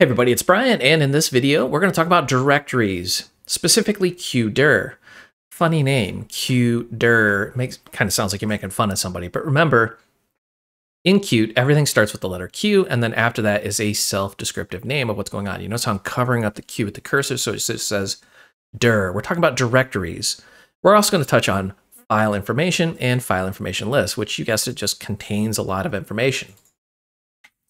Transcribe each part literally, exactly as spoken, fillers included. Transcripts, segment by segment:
Hey everybody, it's Brian, and in this video, we're going to talk about directories, specifically QDir. Funny name, QDir. Makes kind of sounds like you're making fun of somebody, but remember, in Qt, everything starts with the letter Q, and then after that is a self-descriptive name of what's going on. You notice how I'm covering up the Q with the cursor, so it just says dir. We're talking about directories. We're also going to touch on file information and file information lists, which you guessed it just contains a lot of information.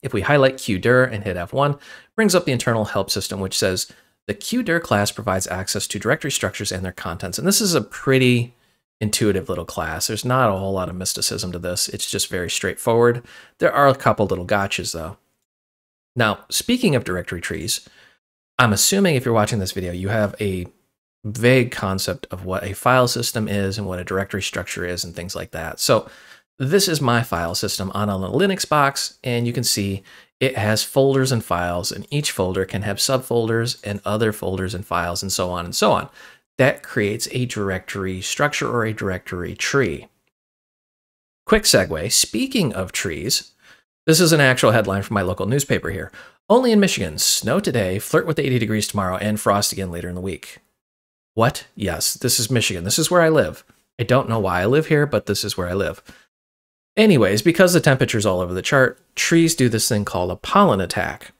If we highlight QDir and hit F one, it brings up the internal help system, which says the QDir class provides access to directory structures and their contents. And this is a pretty intuitive little class. There's not a whole lot of mysticism to this. It's just very straightforward. There are a couple little gotchas though. Now, speaking of directory trees, I'm assuming if you're watching this video, you have a vague concept of what a file system is and what a directory structure is and things like that. So this is my file system on a Linux box, and you can see it has folders and files, and each folder can have subfolders and other folders and files and so on and so on. That creates a directory structure or a directory tree. Quick segue, speaking of trees, this is an actual headline from my local newspaper here. Only in Michigan, snow today, flirt with eighty degrees tomorrow, and frost again later in the week. What? Yes, this is Michigan. This is where I live. I don't know why I live here, but this is where I live. Anyways, because the temperature's all over the chart, trees do this thing called a pollen attack.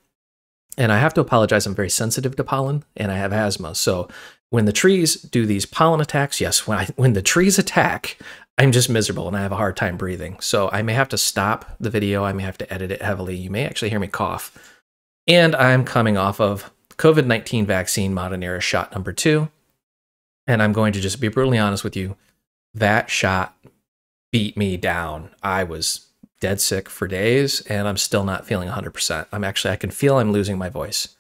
And I have to apologize, I'm very sensitive to pollen, and I have asthma. So when the trees do these pollen attacks, yes, when, I, when the trees attack, I'm just miserable and I have a hard time breathing. So I may have to stop the video, I may have to edit it heavily, you may actually hear me cough. And I'm coming off of COVID nineteen vaccine Moderna shot number two. And I'm going to just be brutally honest with you, that shot beat me down. I was dead sick for days, and I'm still not feeling one hundred percent. I'm actually, I can feel I'm losing my voice.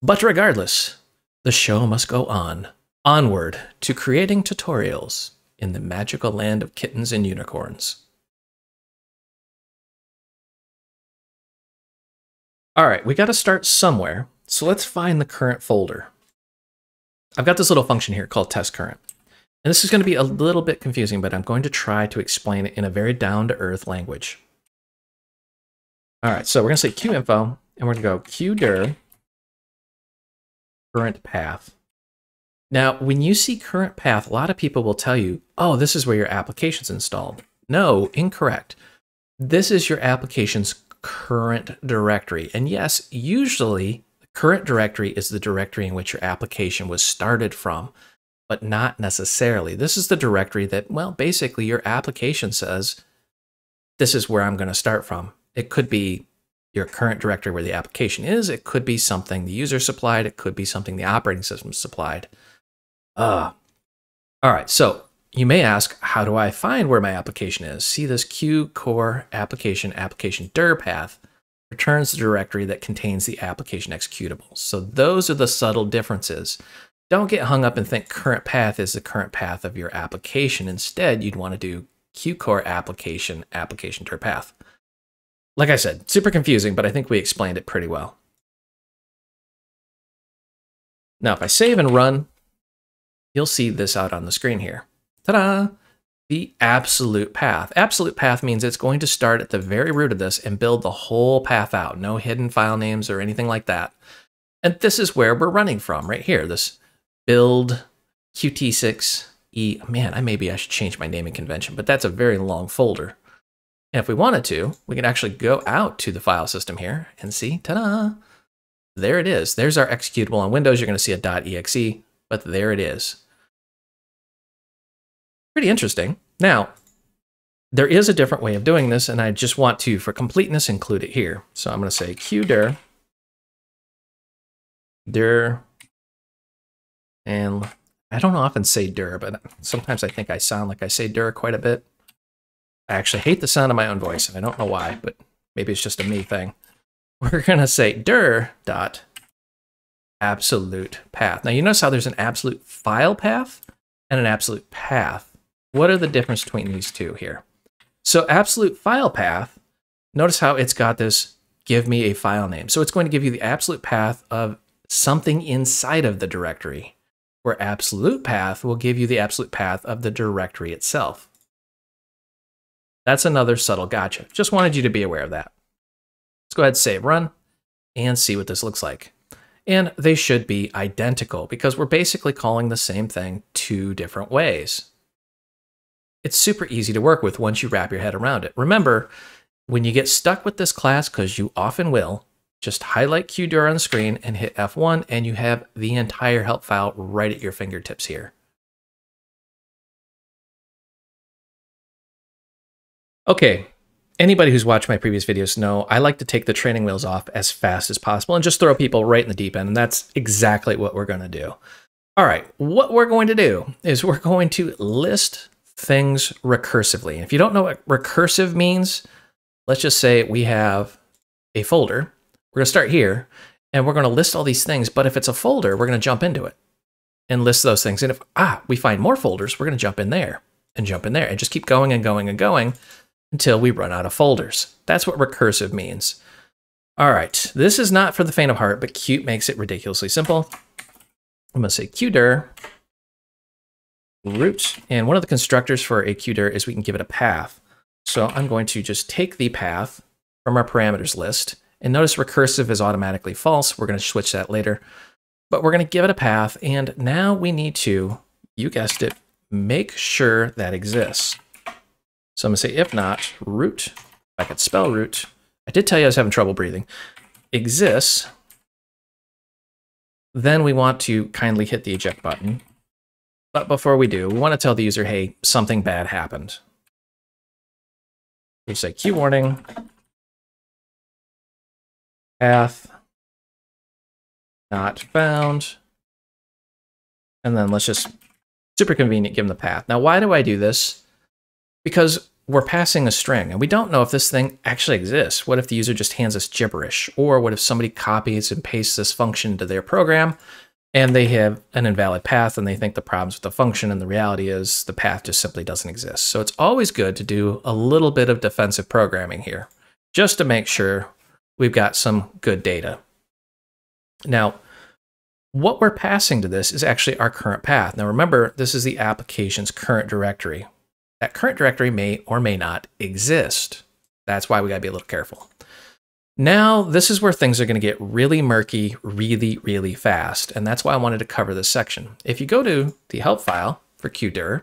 But regardless, the show must go on, onward to creating tutorials in the magical land of kittens and unicorns. All right, we got to start somewhere. So let's find the current folder. I've got this little function here called test current. And this is going to be a little bit confusing, but I'm going to try to explain it in a very down-to-earth language. All right, so we're going to say qinfo, and we're going to go qdir current path. Now, when you see current path, a lot of people will tell you, oh, this is where your application's installed. No, incorrect. This is your application's current directory. And yes, usually the current directory is the directory in which your application was started from. But not necessarily. This is the directory that, well, basically your application says, this is where I'm going to start from. It could be your current directory where the application is. It could be something the user supplied. It could be something the operating system supplied. Uh, all right, so you may ask, how do I find where my application is? See this QCoreApplication application dir path returns the directory that contains the application executables. So those are the subtle differences. Don't get hung up and think current path is the current path of your application. Instead, you'd want to do QCoreApplication, application dir path. Like I said, super confusing, but I think we explained it pretty well. Now, if I save and run, you'll see this out on the screen here. Ta-da! The absolute path. Absolute path means it's going to start at the very root of this and build the whole path out. No hidden file names or anything like that. And this is where we're running from right here. This build Q T six E, man, I maybe I should change my naming convention, but that's a very long folder. And if we wanted to, we can actually go out to the file system here and see, ta-da, there it is. There's our executable. On Windows, you're going to see a .exe, but there it is. Pretty interesting. Now, there is a different way of doing this, and I just want to, for completeness, include it here. So I'm going to say QDir, dir, and I don't often say dir, but sometimes I think I sound like I say dir quite a bit. I actually hate the sound of my own voice, and I don't know why, but maybe it's just a me thing. We're going to say dir dot absolute path. Now, you notice how there's an absolute file path and an absolute path. What are the difference between these two here? So absolute file path, notice how it's got this give me a file name. So it's going to give you the absolute path of something inside of the directory, where absolute path will give you the absolute path of the directory itself. That's another subtle gotcha. Just wanted you to be aware of that. Let's go ahead and save, run. and see what this looks like. And they should be identical because we're basically calling the same thing two different ways. It's super easy to work with once you wrap your head around it. Remember, when you get stuck with this class, because you often will, just highlight QDir on the screen and hit F one, and you have the entire help file right at your fingertips here. Okay, anybody who's watched my previous videos know I like to take the training wheels off as fast as possible and just throw people right in the deep end, and that's exactly what we're going to do. All right, what we're going to do is we're going to list things recursively. And if you don't know what recursive means, let's just say we have a folder. We're going to start here, and we're going to list all these things, but if it's a folder, we're going to jump into it and list those things. And if ah, we find more folders, we're going to jump in there and jump in there and just keep going and going and going until we run out of folders. That's what recursive means. All right, this is not for the faint of heart, but Qt makes it ridiculously simple. I'm going to say QDir root, and one of the constructors for a QDir is we can give it a path. So I'm going to just take the path from our parameters list, and notice recursive is automatically false. We're going to switch that later, but we're going to give it a path. And now we need to, you guessed it, make sure that exists. So I'm going to say, if not root, if I could spell root, I did tell you I was having trouble breathing, exists. Then we want to kindly hit the eject button. But before we do, we want to tell the user, hey, something bad happened. We say Q warning, path not found, and then let's just, super convenient, give them the path. Now, why do I do this? Because we're passing a string, and we don't know if this thing actually exists. What if the user just hands us gibberish? Or what if somebody copies and pastes this function into their program, and they have an invalid path, and they think the problem's with the function, and the reality is the path just simply doesn't exist. So it's always good to do a little bit of defensive programming here, just to make sure we've got some good data. Now, what we're passing to this is actually our current path. Now remember, this is the application's current directory. That current directory may or may not exist. That's why we gotta be a little careful. Now, this is where things are going to get really murky really, really fast, and that's why I wanted to cover this section. If you go to the help file for QDir, and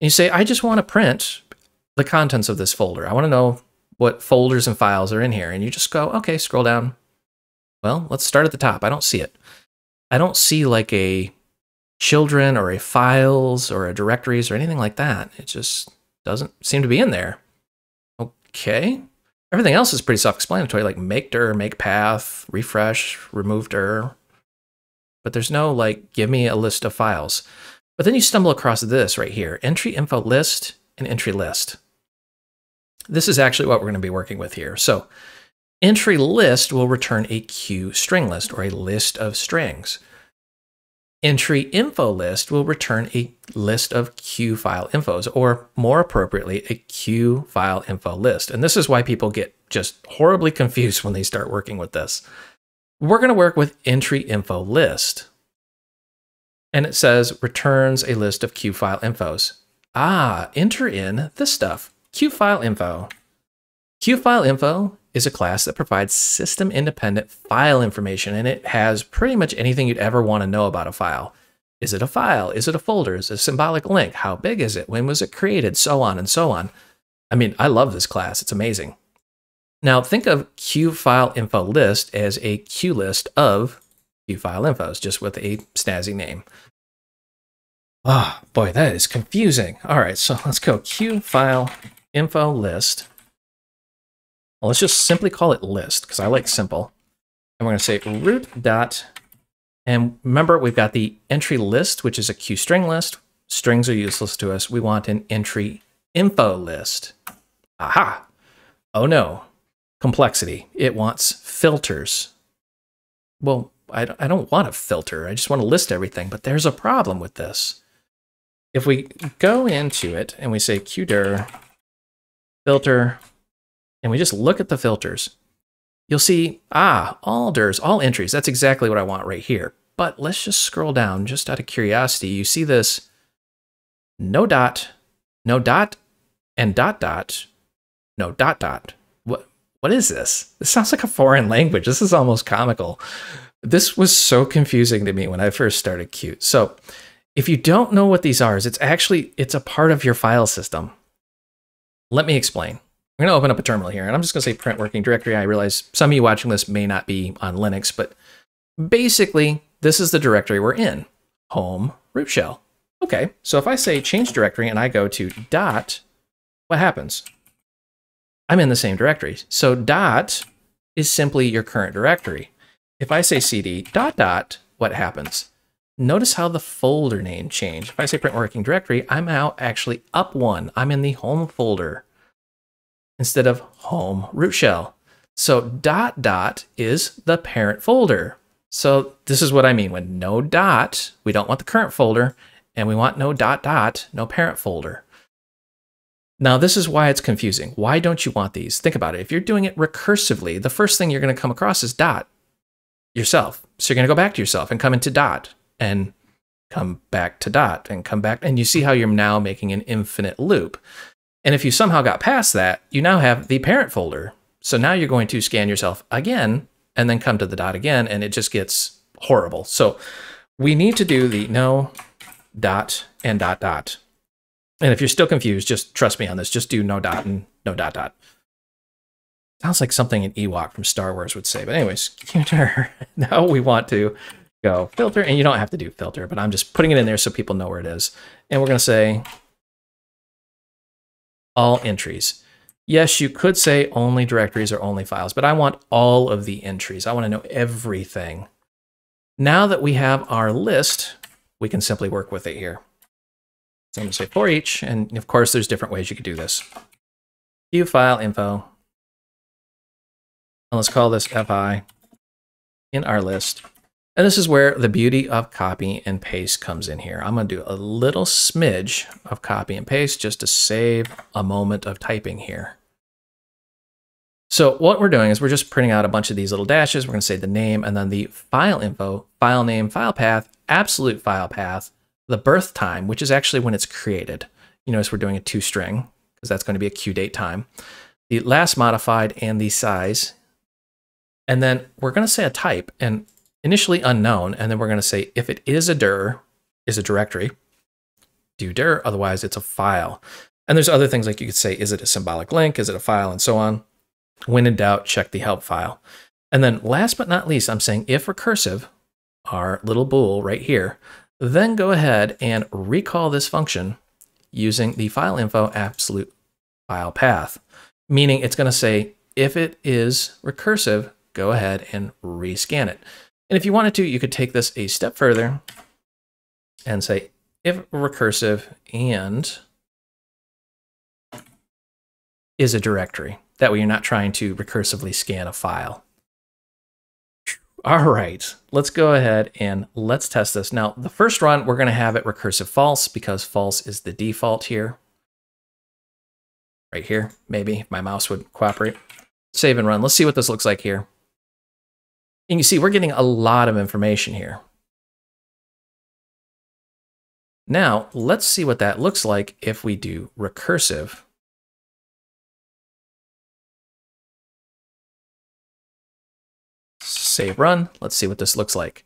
you say, I just want to print the contents of this folder. I want to know what folders and files are in here, and you just go, okay, scroll down. Well, let's start at the top. I don't see it. I don't see like a children or a files or a directories or anything like that. It just doesn't seem to be in there. Okay. Everything else is pretty self-explanatory, like make dir, make path, refresh, remove dir. But there's no like, give me a list of files. But then you stumble across this right here, entry info list and entry list. This is actually what we're going to be working with here. So entry list will return a QString list, or a list of strings. Entry info list will return a list of Q file infos, or more appropriately, a Q file info list. And this is why people get just horribly confused when they start working with this. We're going to work with entry info list. And it says returns a list of Q file infos. Ah, enter in this stuff, Q file info. Q file info is a class that provides system independent file information, and it has pretty much anything you'd ever want to know about a file. Is it a file? Is it a folder? Is it a symbolic link? How big is it? When was it created? So on and so on. I mean, I love this class. It's amazing. Now think of QFileInfoList as a QList of QFileInfos, just with a snazzy name. Ah, oh, boy, that is confusing. All right, so let's go QFileInfoList. Well, let's just simply call it list, because I like simple. And we're going to say root dot, and remember, we've got the entry list, which is a QString list. Strings are useless to us. We want an entry info list. Aha! Oh no. Complexity. It wants filters. Well, I, I don't want a filter. I just want to list everything, but there's a problem with this. If we go into it and we say QDir filter, and we just look at the filters, you'll see, ah, all dirs, all entries. That's exactly what I want right here. But let's just scroll down, just out of curiosity. You see this no dot, no dot, and dot dot, no dot dot. What? What is this? This sounds like a foreign language. This is almost comical. This was so confusing to me when I first started Qt. So if you don't know what these are, it's actually, it's a part of your file system. Let me explain. I'm going to open up a terminal here, and I'm just going to say print working directory. I realize some of you watching this may not be on Linux, but basically this is the directory we're in, home root shell. Okay, so if I say change directory and I go to dot, what happens? I'm in the same directory. So dot is simply your current directory. If I say cd dot dot, what happens? Notice how the folder name changed. If I say print working directory, I'm now actually up one. I'm in the home folder instead of home root shell. So dot dot is the parent folder. So this is what I mean when no dot, we don't want the current folder, and we want no dot dot, no parent folder. Now, this is why it's confusing. Why don't you want these? Think about it. If you're doing it recursively, the first thing you're going to come across is dot yourself. So you're going to go back to yourself and come into dot and come back to dot and come back. And you see how you're now making an infinite loop. And if you somehow got past that, you now have the parent folder. So now you're going to scan yourself again and then come to the dot again. And it just gets horrible. So we need to do the no dot and dot dot. And if you're still confused, just trust me on this. Just do no dot and no dot dot. Sounds like something an Ewok from Star Wars would say. But anyways, QDir. Now we want to go filter. And you don't have to do filter, but I'm just putting it in there so people know where it is. And we're going to say all entries. Yes, you could say only directories or only files, but I want all of the entries. I want to know everything. Now that we have our list, we can simply work with it here. So I'm going to say for each, and of course, there's different ways you could do this. Q file info, and let's call this fi in our list. And this is where the beauty of copy and paste comes in here. I'm going to do a little smidge of copy and paste just to save a moment of typing here. So what we're doing is we're just printing out a bunch of these little dashes. We're going to say the name and then the file info, file name, file path, absolute file path, the birth time, which is actually when it's created. You notice we're doing a two string because that's going to be a Q date time, the last modified and the size. And then we're going to say a type and initially unknown. And then we're going to say, if it is a dir, is a directory, do dir, otherwise it's a file. And there's other things like you could say, is it a symbolic link? Is it a file? And so on. When in doubt, check the help file. And then last but not least, I'm saying if recursive, our little bool right here, then go ahead and recall this function using the file info absolute file path, meaning it's going to say, if it is recursive, go ahead and rescan it. And if you wanted to, you could take this a step further and say, if recursive and is a directory, that way you're not trying to recursively scan a file. All right, let's go ahead and let's test this. Now, the first run, we're going to have it recursive false because false is the default here. Right here, maybe if my mouse would cooperate. Save and run. Let's see what this looks like here. And you see, we're getting a lot of information here. Now, let's see what that looks like if we do recursive. Save run. Let's see what this looks like.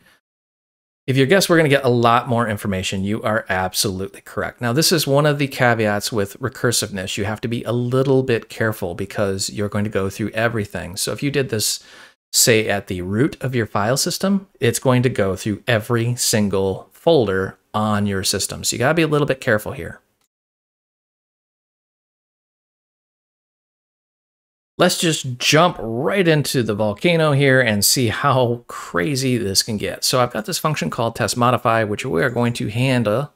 If you guess, we're going to get a lot more information. You are absolutely correct. Now, this is one of the caveats with recursiveness. You have to be a little bit careful because you're going to go through everything. So if you did this, say, at the root of your file system, it's going to go through every single folder on your system. So you got to be a little bit careful here. Let's just jump right into the volcano here and see how crazy this can get. So I've got this function called test modify, which we are going to handle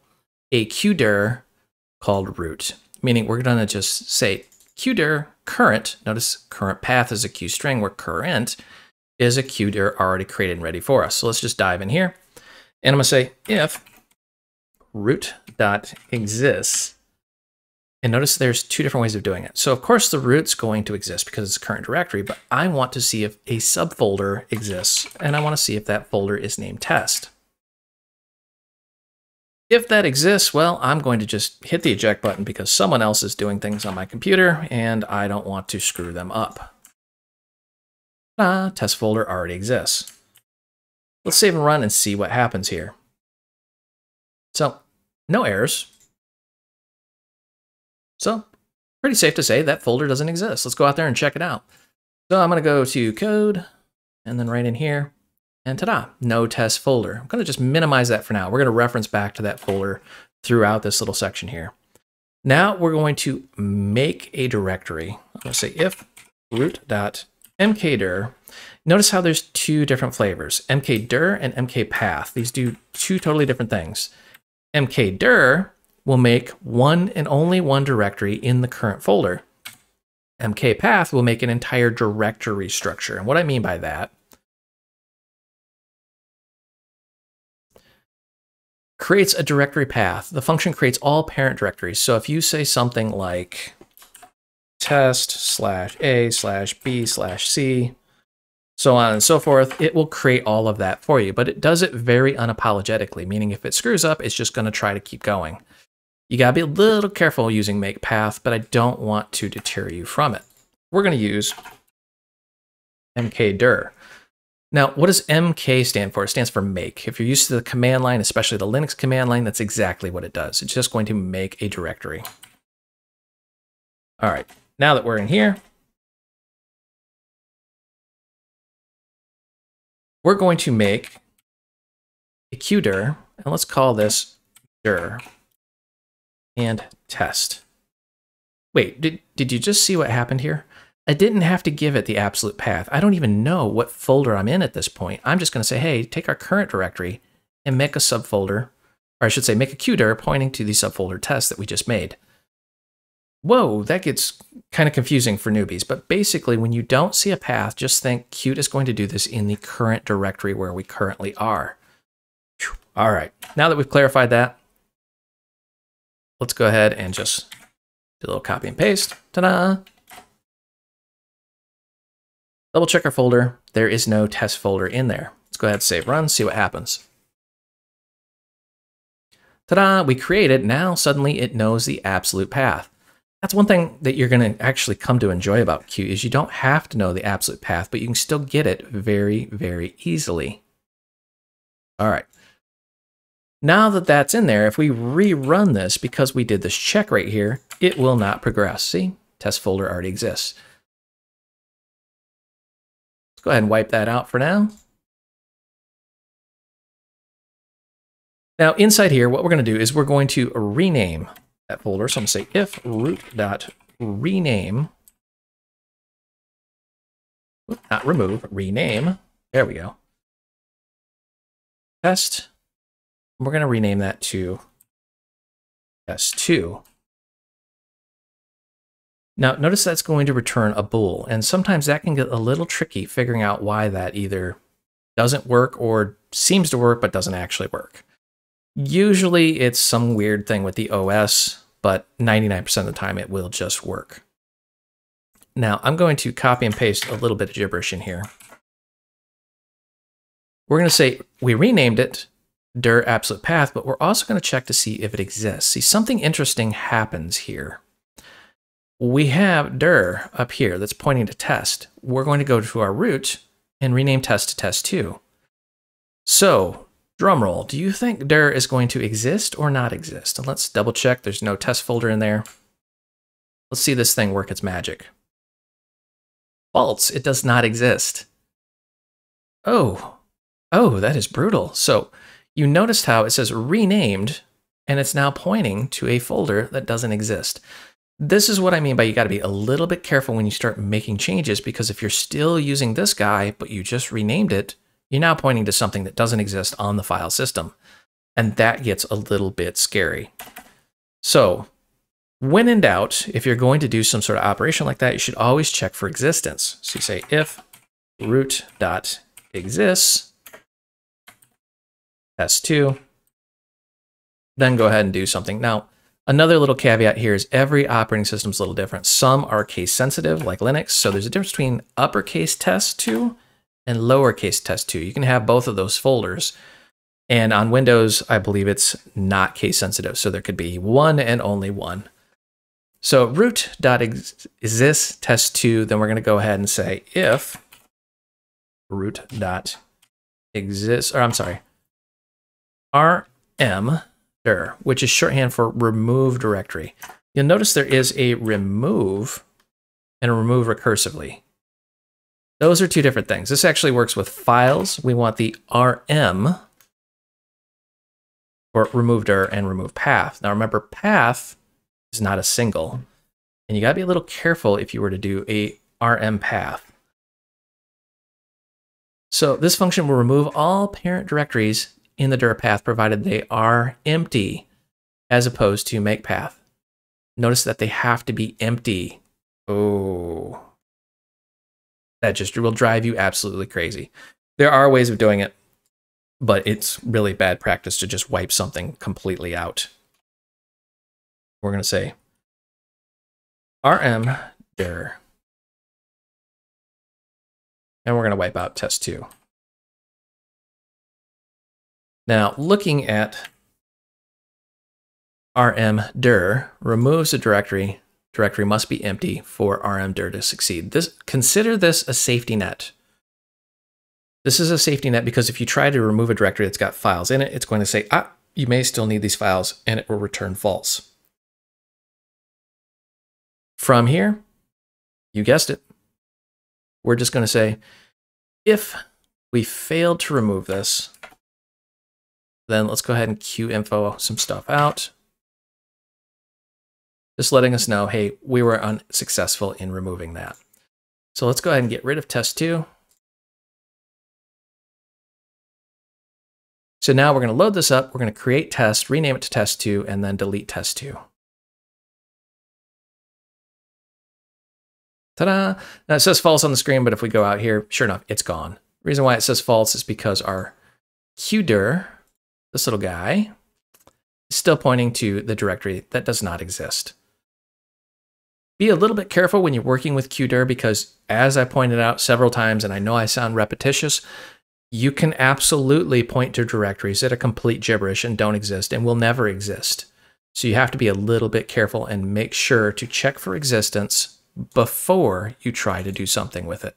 a QDir called root, meaning we're going to just say QDir current. Notice current path is a Q string where current is a QDir already created and ready for us. So let's just dive in here. And I'm going to say if root.exists. And notice there's two different ways of doing it. So of course the root's going to exist because it's current directory, but I want to see if a subfolder exists, and I want to see if that folder is named test. If that exists, well, I'm going to just hit the eject button because someone else is doing things on my computer and I don't want to screw them up. Ta-da, test folder already exists. Let's save and run and see what happens here. So, no errors. So, pretty safe to say that folder doesn't exist. Let's go out there and check it out. So I'm going to go to code and then right in here and ta-da, no test folder. I'm going to just minimize that for now. We're going to reference back to that folder throughout this little section here. Now we're going to make a directory. I'm going to say if root.mkdir. Notice how there's two different flavors, mkdir and mkpath. These do two totally different things. Mkdir will make one and only one directory in the current folder. Mkpath will make an entire directory structure. And what I mean by that, creates a directory path. The function creates all parent directories. So if you say something like test slash a slash b slash c, so on and so forth, it will create all of that for you. But it does it very unapologetically, meaning if it screws up, it's just going to try to keep going. You got to be a little careful using make path, but I don't want to deter you from it. We're going to use mkdir. Now, what does M K stand for? It stands for make. If you're used to the command line, especially the Linux command line, that's exactly what it does. It's just going to make a directory. All right, now that we're in here, we're going to make a QDir, and let's call this dir and test. Wait, did, did you just see what happened here? I didn't have to give it the absolute path. I don't even know what folder I'm in at this point. I'm just going to say, hey, take our current directory and make a subfolder, or I should say make a QDir pointing to the subfolder test that we just made. Whoa, that gets kind of confusing for newbies, but basically when you don't see a path, just think Qt is going to do this in the current directory where we currently are. All right, now that we've clarified that, let's go ahead and just do a little copy and paste. Ta-da! Double check our folder. There is no test folder in there. Let's go ahead and save run, see what happens. Ta-da, we created. Now suddenly it knows the absolute path. That's one thing that you're going to actually come to enjoy about Qt is you don't have to know the absolute path, but you can still get it very, very easily. All right. Now that that's in there, if we rerun this because we did this check right here, it will not progress. See, test folder already exists. Go ahead and wipe that out for now. Now inside here, what we're going to do is we're going to rename that folder. So I'm going to say if root.rename, not remove, rename, there we go, test. We're going to rename that to test two. Now, notice that's going to return a bool, and sometimes that can get a little tricky figuring out why that either doesn't work or seems to work but doesn't actually work. Usually it's some weird thing with the O S, but ninety-nine percent of the time it will just work. Now, I'm going to copy and paste a little bit of gibberish in here. We're going to say we renamed it dir absolute path, but we're also going to check to see if it exists. See, something interesting happens here. We have dir up here that's pointing to test. We're going to go to our root and rename test to test two. So, drumroll, do you think dir is going to exist or not exist? And let's double check. There's no test folder in there. Let's see this thing work its magic. False, it does not exist. Oh, oh, that is brutal. So, you noticed how it says renamed, and it's now pointing to a folder that doesn't exist. This is what I mean by you got to be a little bit careful when you start making changes, because if you're still using this guy, but you just renamed it, you're now pointing to something that doesn't exist on the file system. And that gets a little bit scary. So when in doubt, if you're going to do some sort of operation like that, you should always check for existence. So you say if root.exists, test two, then go ahead and do something. Now, another little caveat here is every operating system is a little different. Some are case sensitive, like Linux. So there's a difference between uppercase test two and lowercase test two. You can have both of those folders. And on Windows, I believe it's not case sensitive. So there could be one and only one. So root.exists test two, then we're going to go ahead and say if root dot exists, or I'm sorry, rmdir, which is shorthand for remove directory. You'll notice there is a remove and a remove recursively. Those are two different things. This actually works with files. We want the rm for remove dir and remove path. Now remember, path is not a single. And you gotta be a little careful if you were to do a rm path. So this function will remove all parent directories in the dir path provided they are empty, as opposed to make path. Notice that they have to be empty. Oh, that just will drive you absolutely crazy. There are ways of doing it, but it's really bad practice to just wipe something completely out. We're gonna say rmdir, and we're gonna wipe out test two. Now, looking at rmdir removes a directory. Directory must be empty for rmdir to succeed. This, consider this a safety net. This is a safety net because if you try to remove a directory that's got files in it, it's going to say, ah, you may still need these files, and it will return false. From here, you guessed it, we're just going to say, if we failed to remove this, then let's go ahead and qinfo some stuff out. Just letting us know, hey, we were unsuccessful in removing that. So let's go ahead and get rid of test two. So now we're going to load this up. We're going to create test, rename it to test two, and then delete test two. Ta-da! Now it says false on the screen, but if we go out here, sure enough, it's gone. The reason why it says false is because our QDir, this little guy, is still pointing to the directory that does not exist. Be a little bit careful when you're working with QDir because, as I pointed out several times, and I know I sound repetitious, you can absolutely point to directories that are complete gibberish and don't exist and will never exist. So you have to be a little bit careful and make sure to check for existence before you try to do something with it.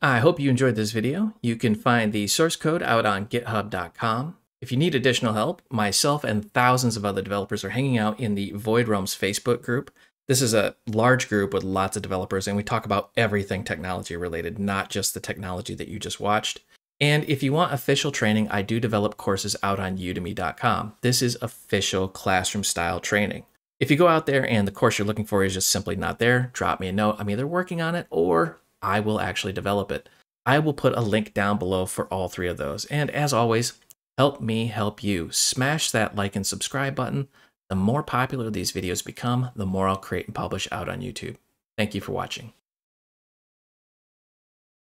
I hope you enjoyed this video. You can find the source code out on github dot com. If you need additional help, myself and thousands of other developers are hanging out in the Void Realms Facebook group. This is a large group with lots of developers, and we talk about everything technology related, not just the technology that you just watched. And if you want official training, I do develop courses out on udemy dot com. This is official classroom style training. If you go out there and the course you're looking for is just simply not there, drop me a note. I'm either working on it or I will actually develop it. I will put a link down below for all three of those. And as always, help me help you. Smash that like and subscribe button. The more popular these videos become, the more I'll create and publish out on YouTube. Thank you for watching.